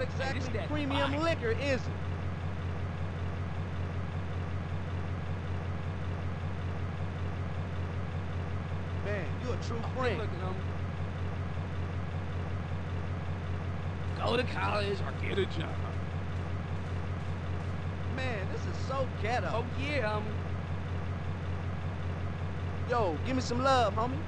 not exactly premium liquor, is it? Man, you a true friend. Go to college or get a job. Man, this is so ghetto. Oh yeah, yo, give me some love, homie.